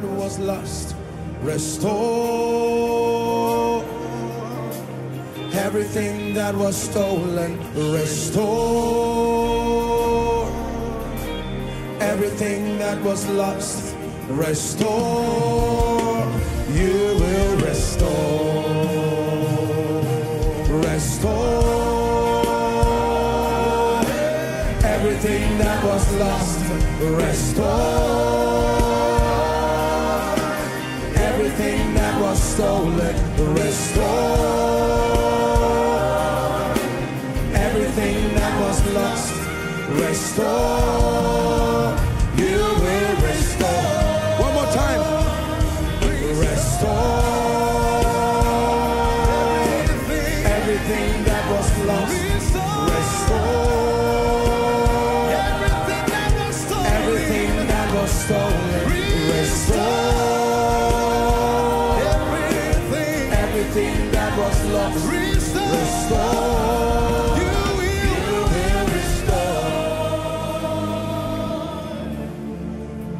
that was lost, restore. Everything that was stolen, restore. Everything that was lost, restore. You will restore, restore. Everything that was lost, restore. Everything that was stolen, restore. Everything that was lost, restore. You will restore. One more time. Restore. Everything that was lost, restore. Stolen, restore. Everything that was lost, restore. You will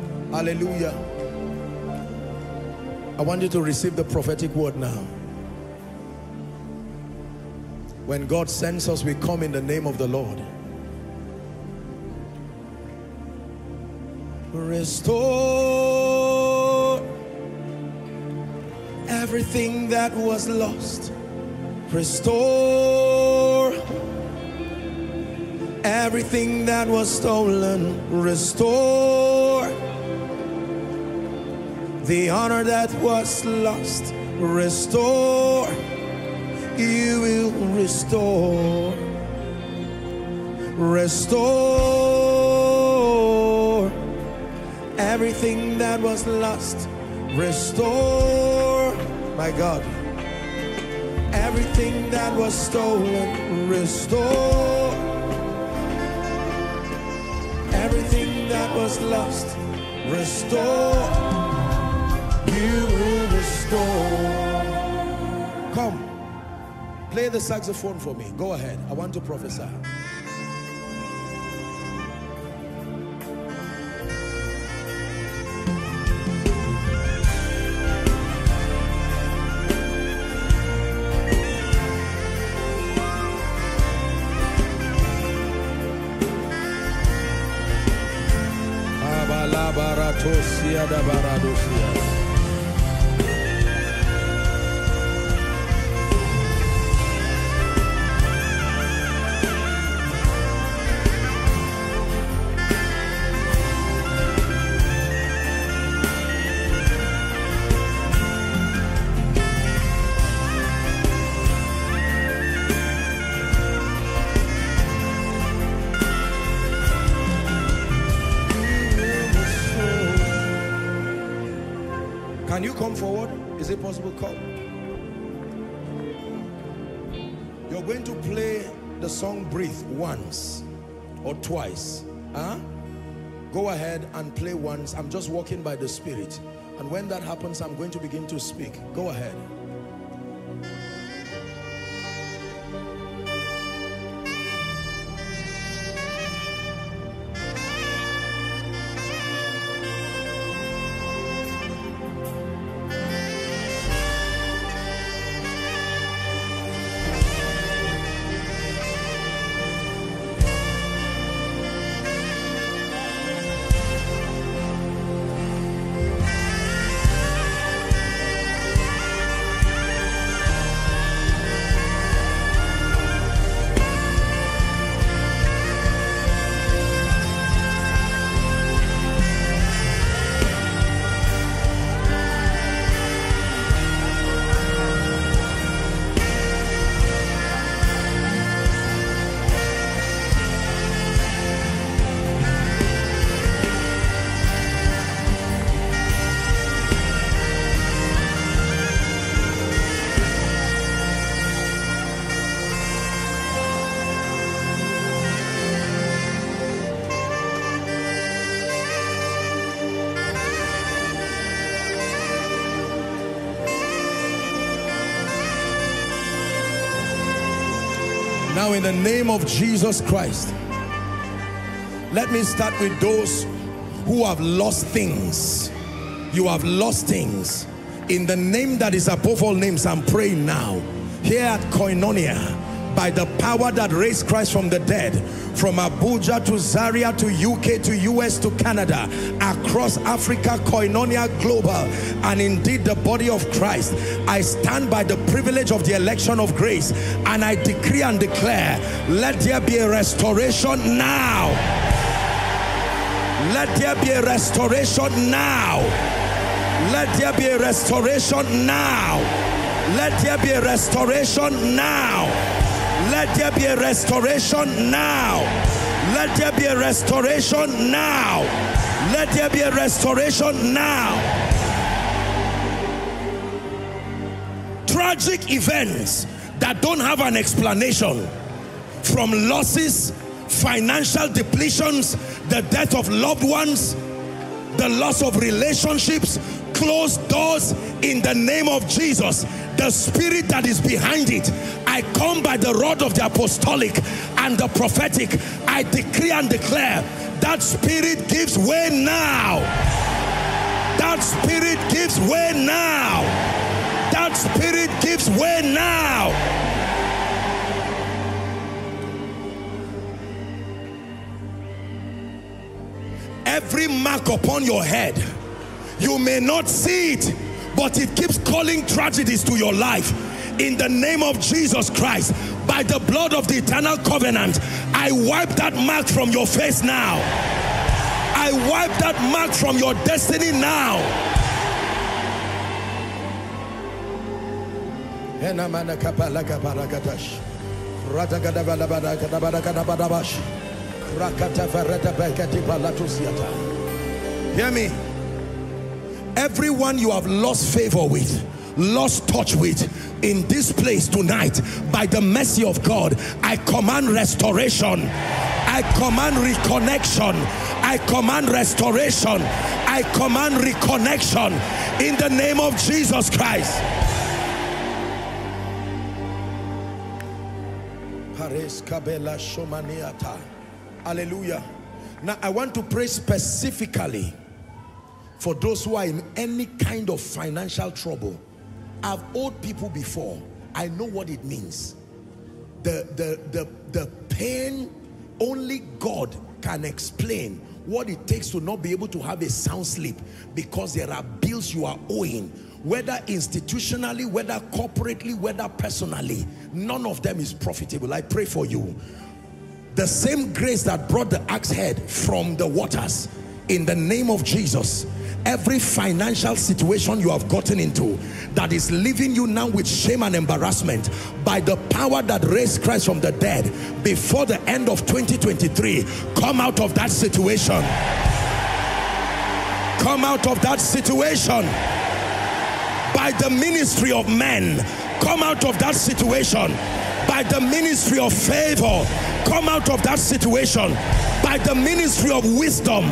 restore. Hallelujah. I want you to receive the prophetic word now. When God sends us, we come in the name of the Lord. Restore everything that was lost. Restore everything that was stolen. Restore the honor that was lost. Restore. You will restore. Restore everything that was lost, restore, my God. Everything that was stolen, restore. Everything that was lost, restore. You will restore. Come, play the saxophone for me. Go ahead. I want to prophesy. Can you come forward? Is it possible? Come. You're going to play the song Breathe once or twice. Huh? Go ahead and play once. I'm just walking by the Spirit. And when that happens, I'm going to begin to speak. Go ahead. Now in the name of Jesus Christ, let me start with those who have lost things. you have lost things. In the name that is above all names, I'm praying now, here at Koinonia, by the power that raised Christ from the dead, from Abuja to Zaria to UK to US to Canada, across Africa, Koinonia Global, and indeed the body of Christ, I stand by the privilege of the election of grace, and I decree and declare, let there be a restoration now. Let there be a restoration now. Let there be a restoration now. Let there be a restoration now. Let there be a restoration now. Let there be a restoration now. Let there be a restoration now. Tragic events that don't have an explanation, from losses, financial depletions, the death of loved ones, the loss of relationships, closed doors, in the name of Jesus, the spirit that is behind it, I come by the rod of the apostolic and the prophetic. I decree and declare that spirit gives way now. That spirit gives way now. That spirit gives way now. Every mark upon your head, you may not see it, but it keeps calling tragedies to your life. In the name of Jesus Christ, by the blood of the eternal covenant, I wipe that mark from your face now. I wipe that mark from your destiny now. Hear me. Everyone you have lost favor with, lost touch with, in this place tonight, by the mercy of God, I command restoration. I command reconnection. I command restoration. I command reconnection in the name of Jesus Christ. Hallelujah. Now I want to pray specifically for those who are in any kind of financial trouble. I've owed people before. I know what it means. The pain, only God can explain what it takes to not be able to have a sound sleep, because there are bills you are owing, whether institutionally, whether corporately, whether personally. None of them is profitable. I pray for you. The same grace that brought the axe head from the waters, in the name of Jesus, every financial situation you have gotten into that is leaving you now with shame and embarrassment, by the power that raised Christ from the dead, before the end of 2023, come out of that situation. Come out of that situation. By the ministry of men, come out of that situation. By the ministry of favor, come out of that situation. By the ministry of wisdom,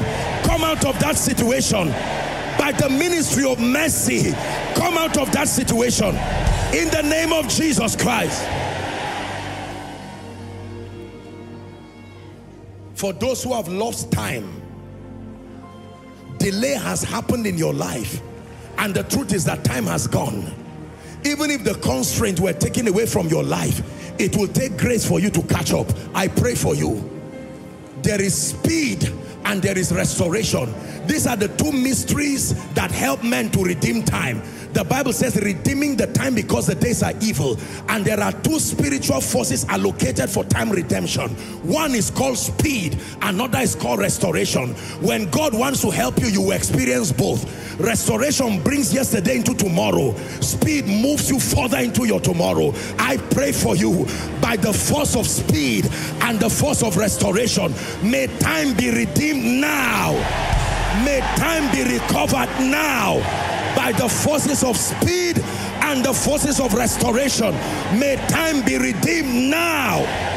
come out of that situation. By the ministry of mercy, come out of that situation. In the name of Jesus Christ. For those who have lost time, delay has happened in your life, and the truth is that time has gone. Even if the constraints were taken away from your life, it will take grace for you to catch up. I pray for you. There is speed and there is restoration. These are the two mysteries that help men to redeem time. The Bible says, redeeming the time because the days are evil. And there are two spiritual forces allocated for time redemption. One is called speed, another is called restoration. When God wants to help you, you will experience both. Restoration brings yesterday into tomorrow. Speed moves you further into your tomorrow. I pray for you, by the force of speed and the force of restoration, may time be redeemed now. May time be recovered now, by the forces of speed and the forces of restoration. May time be redeemed now.